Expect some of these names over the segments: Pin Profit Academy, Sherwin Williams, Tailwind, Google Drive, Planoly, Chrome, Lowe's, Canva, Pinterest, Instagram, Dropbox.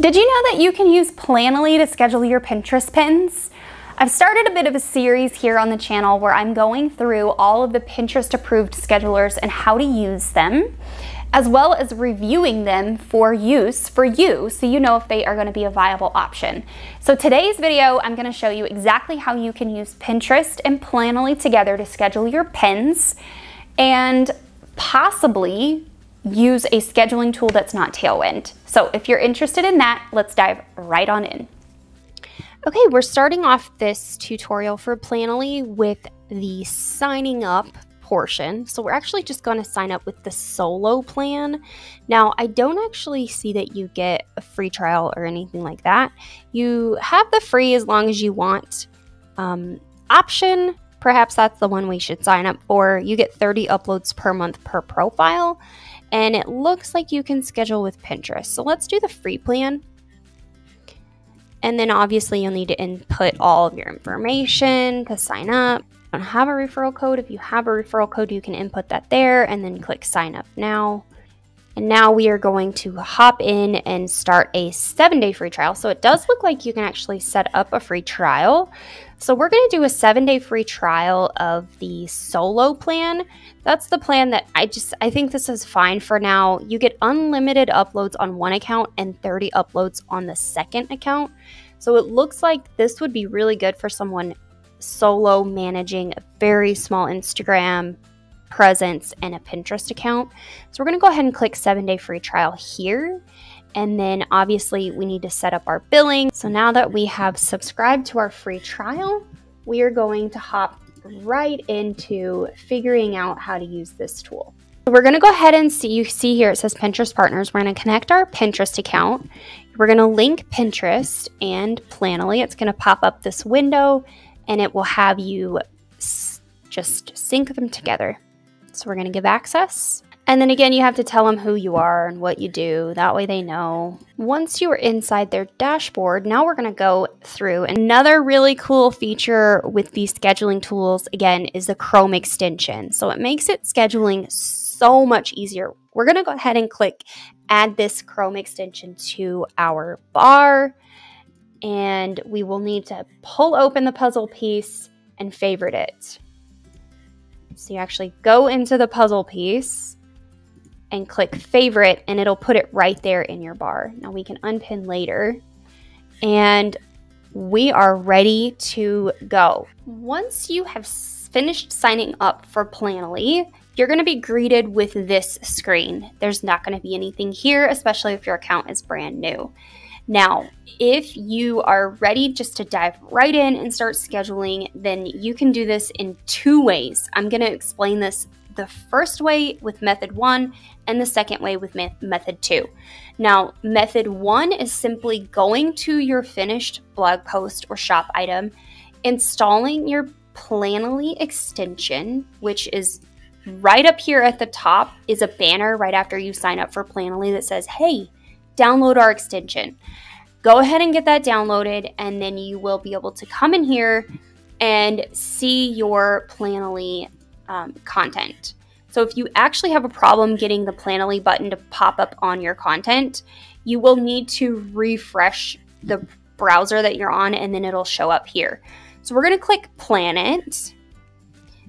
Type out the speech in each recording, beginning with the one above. Did you know that you can use Planoly to schedule your Pinterest pins? I've started a bit of a series here on the channel where I'm going through all of the Pinterest approved schedulers and how to use them, as well as reviewing them for use for you so you know if they are going to be a viable option. So today's video, I'm going to show you exactly how you can use Pinterest and Planoly together to schedule your pins and possibly use a scheduling tool that's not Tailwind. So if you're interested in that, let's dive right on in. Okay, we're starting off this tutorial for Planoly with the signing up portion. So we're actually just going to sign up with the solo plan. Now, I don't actually see that you get a free trial or anything like that. You have the free as long as you want option. Perhaps that's the one we should sign up for. You get 30 uploads per month per profile, and it looks like you can schedule with Pinterest. So let's do the free plan. And then obviously you'll need to input all of your information to sign up. I don't have a referral code. If you have a referral code, you can input that there and then click sign up now. And now we are going to hop in and start a 7-day free trial. So it does look like you can actually set up a free trial. So we're going to do a 7-day free trial of the solo plan. That's the plan that I think this is fine for now. You get unlimited uploads on one account and 30 uploads on the second account. So it looks like this would be really good for someone solo managing a very small Instagram presence and a Pinterest account. So we're going to go ahead and click 7-day free trial here. And then obviously we need to set up our billing. So now that we have subscribed to our free trial, we are going to hop right into figuring out how to use this tool. So we're going to go ahead and you see here it says Pinterest Partners. We're going to connect our Pinterest account. We're going to link Pinterest and Planoly. It's going to pop up this window and it will have you just sync them together. So we're going to give access. And then again, you have to tell them who you are and what you do. That way they know. Once you are inside their dashboard, now we're going to go through. Another really cool feature with these scheduling tools, again, is the Chrome extension. So it makes it scheduling so much easier. We're going to go ahead and click add this Chrome extension to our bar. And we will need to pull open the puzzle piece and favorite it. So you actually go into the puzzle piece and click favorite, and it'll put it right there in your bar. Now we can unpin later, and we are ready to go. Once you have finished signing up for Planoly, you're going to be greeted with this screen. There's not going to be anything here, especially if your account is brand new. Now, if you are ready just to dive right in and start scheduling, then you can do this in two ways. I'm going to explain this the first way with method 1 and the second way with method 2. Now, method 1 is simply going to your finished blog post or shop item, installing your Planoly extension, which is right up here at the top is a banner right after you sign up for Planoly that says, hey, download our extension. Go ahead and get that downloaded, and then you will be able to come in here and see your Planoly content. So if you actually have a problem getting the Planoly button to pop up on your content, you will need to refresh the browser that you're on, and then it'll show up here. So we're going to click Planet.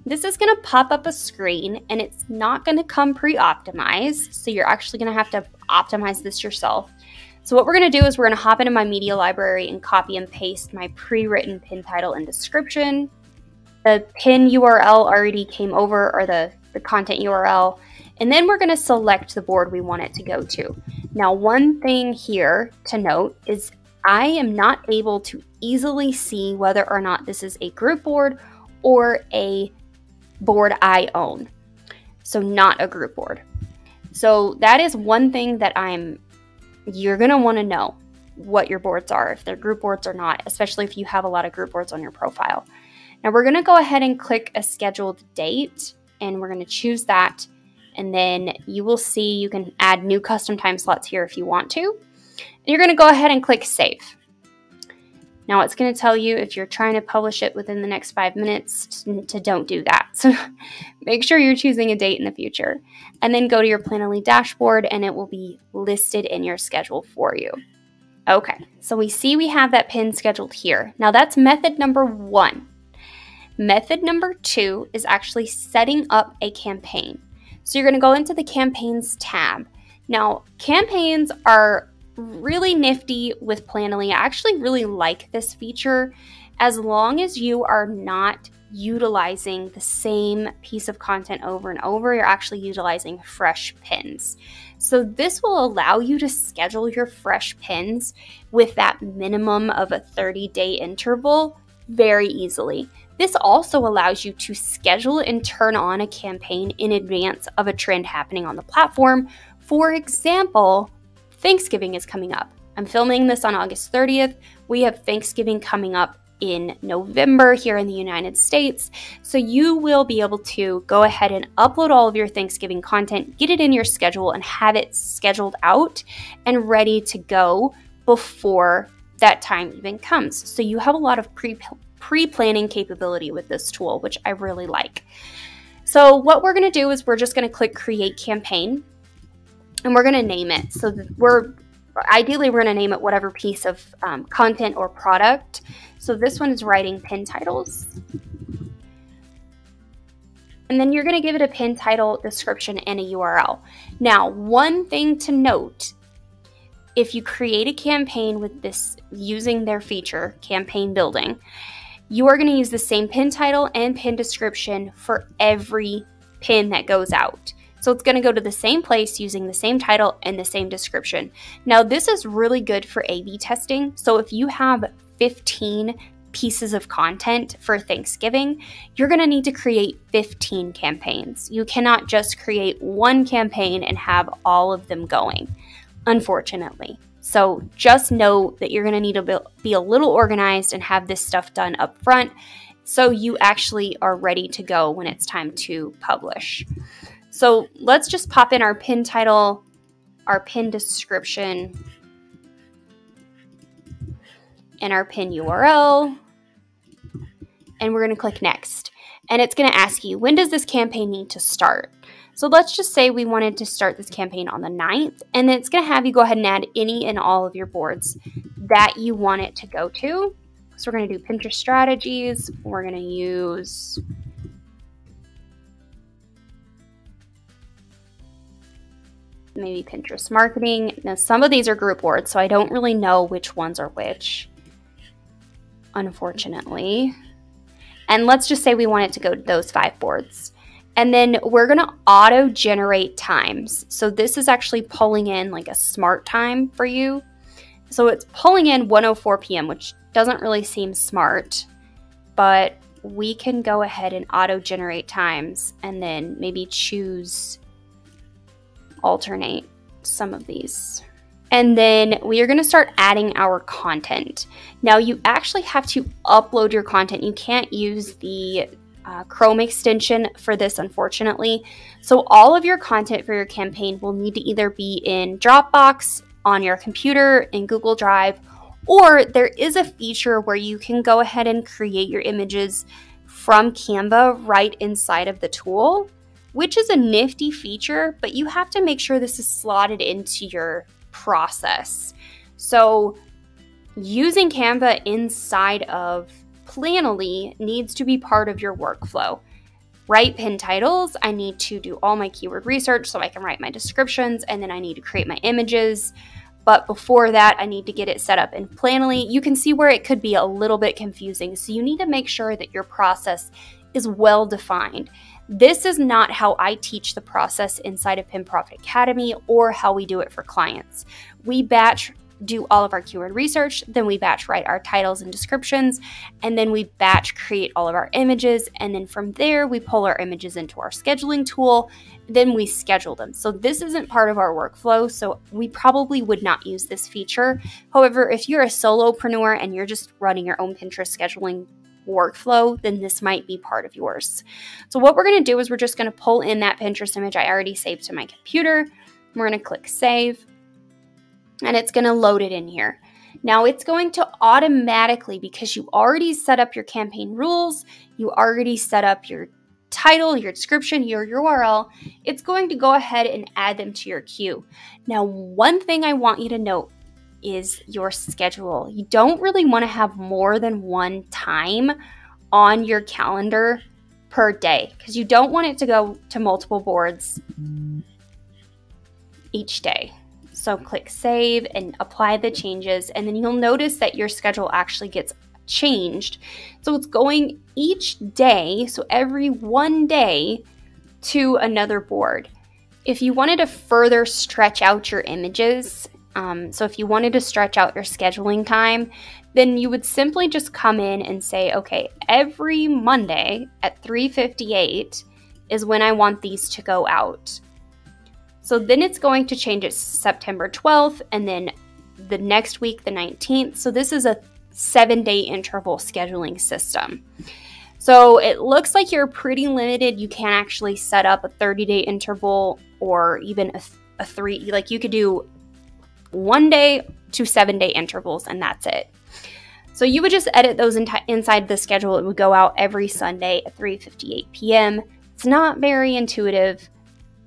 This is going to pop up a screen, and it's not going to come pre-optimized, so you're actually going to have to optimize this yourself. So what we're going to do is we're going to hop into my media library and copy and paste my pre-written pin title and description. The pin URL already came over, or the content URL, and then we're going to select the board we want it to go to. Now, one thing here to note is I am not able to easily see whether or not this is a group board or a board I own, so not a group board. So that is one thing that you're gonna want to know what your boards are, if they're group boards or not, especially if you have a lot of group boards on your profile. Now we're gonna go ahead and click a scheduled date, and we're gonna choose that, and then you will see you can add new custom time slots here if you want to, and you're gonna go ahead and click save. Now it's going to tell you if you're trying to publish it within the next 5 minutes to don't do that. So make sure you're choosing a date in the future, and then go to your Planoly dashboard, and it will be listed in your schedule for you. Okay, so we see we have that pin scheduled here. Now that's method number one. Method number two is actually setting up a campaign. So you're gonna go into the campaigns tab. Now campaigns are really nifty with Planoly. I actually really like this feature as long as you are not utilizing the same piece of content over and over. You're actually utilizing fresh pins. So this will allow you to schedule your fresh pins with that minimum of a 30-day interval very easily. This also allows you to schedule and turn on a campaign in advance of a trend happening on the platform. For example, Thanksgiving is coming up. I'm filming this on August 30th. We have Thanksgiving coming up in November here in the United States. So you will be able to go ahead and upload all of your Thanksgiving content, get it in your schedule and have it scheduled out and ready to go before that time even comes. So you have a lot of pre-planning capability with this tool, which I really like. So what we're going to do is we're just going to click create campaign and we're going to name it. So ideally we're going to name it whatever piece of content or product. So this one is writing pin titles. And then you're going to give it a pin title, description, and a URL. Now, one thing to note, if you create a campaign with this using their feature, campaign building, you are going to use the same pin title and pin description for every pin that goes out. So it's going to go to the same place using the same title and the same description. Now this is really good for A/B testing. So if you have 15 pieces of content for Thanksgiving, you're going to need to create 15 campaigns. You cannot just create one campaign and have all of them going, unfortunately. So just know that you're going to need to be a little organized and have this stuff done up front so you actually are ready to go when it's time to publish. So let's just pop in our pin title, our pin description, and our pin URL, and we're going to click next. And it's going to ask you, when does this campaign need to start? So let's just say we wanted to start this campaign on the 9th, and then it's going to have you go ahead and add any and all of your boards that you want it to go to. So we're going to do Pinterest strategies. We're going to use maybe Pinterest marketing. Now some of these are group boards, so I don't really know which ones are which, unfortunately. And let's just say we want it to go to those 5 boards. And then we're gonna auto generate times. So this is actually pulling in like a smart time for you. So it's pulling in 1:04 p.m., which doesn't really seem smart, but we can go ahead and auto generate times and then maybe choose alternate some of these. And then we are going to start adding our content. Now you actually have to upload your content. You can't use the Chrome extension for this, unfortunately. So all of your content for your campaign will need to either be in Dropbox, on your computer, in Google Drive, or there is a feature where you can go ahead and create your images from Canva right inside of the tool, which is a nifty feature, but you have to make sure this is slotted into your process. So using Canva inside of Planoly needs to be part of your workflow. Write pin titles, I need to do all my keyword research so I can write my descriptions, and then I need to create my images. But before that, I need to get it set up in Planoly. You can see where it could be a little bit confusing, so you need to make sure that your process is well defined. This is not how I teach the process inside of Pin Profit Academy or how we do it for clients. We batch do all of our keyword research, then we batch write our titles and descriptions, and then we batch create all of our images, and then from there we pull our images into our scheduling tool, then we schedule them. So this isn't part of our workflow, so we probably would not use this feature. However, if you're a solopreneur and you're just running your own Pinterest scheduling workflow, then this might be part of yours. So what we're going to do is we're just going to pull in that Pinterest image I already saved to my computer. We're going to click save, and it's going to load it in here. Now it's going to automatically, because you already set up your campaign rules, you already set up your title, your description, your URL, it's going to go ahead and add them to your queue. Now, one thing I want you to note is your schedule. You don't really want to have more than one time on your calendar per day, because you don't want it to go to multiple boards each day. So click save and apply the changes, and then you'll notice that your schedule actually gets changed. So it's going each day, so every one day, to another board. If you wanted to further stretch out your images, so if you wanted to stretch out your scheduling time, then you would simply just come in and say, okay, every Monday at 3:58 is when I want these to go out. So then it's going to change it to September 12th and then the next week, the 19th. So this is a 7-day interval scheduling system. So it looks like you're pretty limited. You can actually set up a 30-day interval, or even a 3, like you could do 1-day to 7-day intervals, and that's it. So you would just edit those inside the schedule. It would go out every Sunday at 3:58 p.m. It's not very intuitive.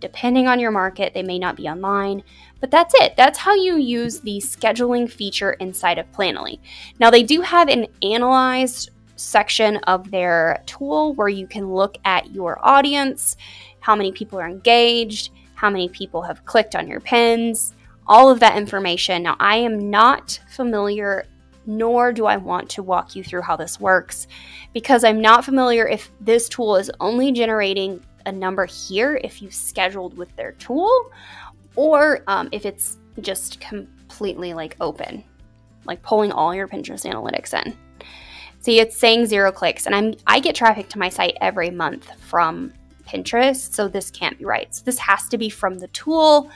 Depending on your market, they may not be online, but that's it. That's how you use the scheduling feature inside of Planoly. Now they do have an analyzed section of their tool where you can look at your audience, how many people are engaged, how many people have clicked on your pins, all of that information. Now I am not familiar, nor do I want to walk you through how this works, because I'm not familiar if this tool is only generating a number here if you've scheduled with their tool, or if it's just completely like open, like pulling all your Pinterest analytics in. See, it's saying 0 clicks, and I get traffic to my site every month from Pinterest, so this can't be right. So this has to be from the tool.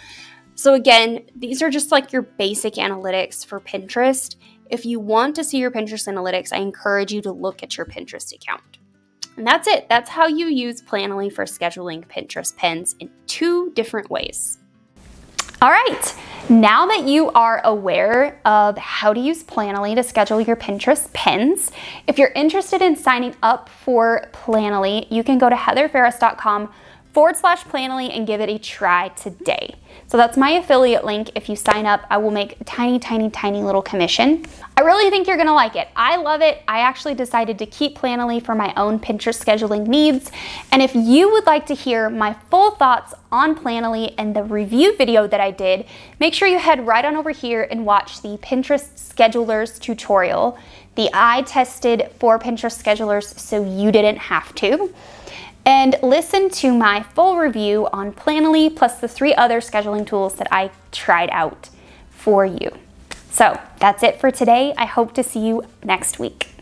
So again, these are just like your basic analytics for Pinterest. If you want to see your Pinterest analytics, I encourage you to look at your Pinterest account. And that's it. That's how you use Planoly for scheduling Pinterest pins in 2 different ways. All right, now that you are aware of how to use Planoly to schedule your Pinterest pins, if you're interested in signing up for Planoly, you can go to heatherfarris.com/Planoly and give it a try today. So that's my affiliate link. If you sign up, I will make tiny little commission. I really think you're gonna like it. I love it. I actually decided to keep Planoly for my own Pinterest scheduling needs. And if you would like to hear my full thoughts on Planoly and the review video that I did, make sure you head right on over here and watch the Pinterest schedulers tutorial, the I tested for Pinterest schedulers so you didn't have to. And listen to my full review on Planoly, plus the 3 other scheduling tools that I tried out for you. So that's it for today. I hope to see you next week.